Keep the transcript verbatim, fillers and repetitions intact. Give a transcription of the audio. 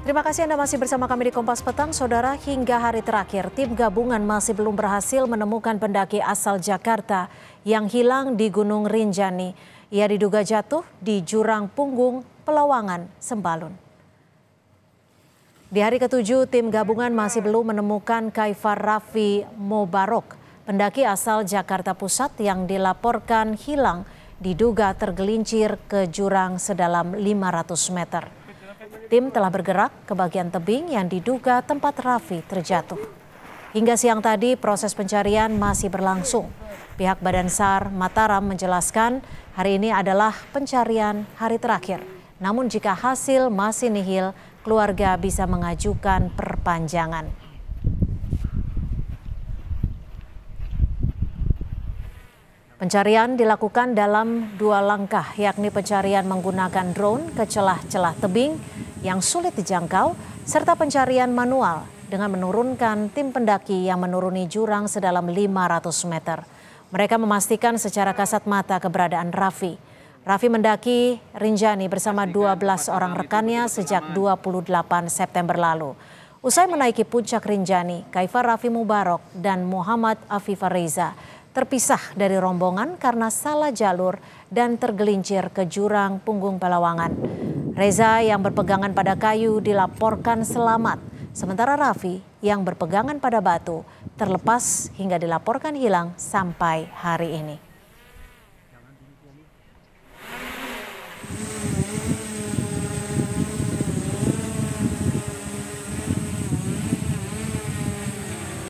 Terima kasih Anda masih bersama kami di Kompas Petang. Saudara, hingga hari terakhir, tim gabungan masih belum berhasil menemukan pendaki asal Jakarta yang hilang di Gunung Rinjani. Ia diduga jatuh di jurang punggung Pelawangan Sembalun. Di hari ketujuh, tim gabungan masih belum menemukan Kaifar Rafi Mubarok, pendaki asal Jakarta Pusat yang dilaporkan hilang, diduga tergelincir ke jurang sedalam lima ratus meter. Tim telah bergerak ke bagian tebing yang diduga tempat Rafi terjatuh. Hingga siang tadi proses pencarian masih berlangsung. Pihak Badan S A R Mataram menjelaskan hari ini adalah pencarian hari terakhir. Namun jika hasil masih nihil, keluarga bisa mengajukan perpanjangan. Pencarian dilakukan dalam dua langkah, yakni pencarian menggunakan drone ke celah-celah tebing yang sulit dijangkau, serta pencarian manual dengan menurunkan tim pendaki yang menuruni jurang sedalam lima ratus meter. Mereka memastikan secara kasat mata keberadaan Rafi. Rafi mendaki Rinjani bersama dua belas orang rekannya sejak dua puluh delapan September lalu. Usai menaiki puncak Rinjani, Kaifar Rafi Mubarok dan Muhammad Afif Reza terpisah dari rombongan karena salah jalur dan tergelincir ke jurang punggung Pelawangan. Reza yang berpegangan pada kayu dilaporkan selamat, sementara Rafi yang berpegangan pada batu terlepas hingga dilaporkan hilang sampai hari ini.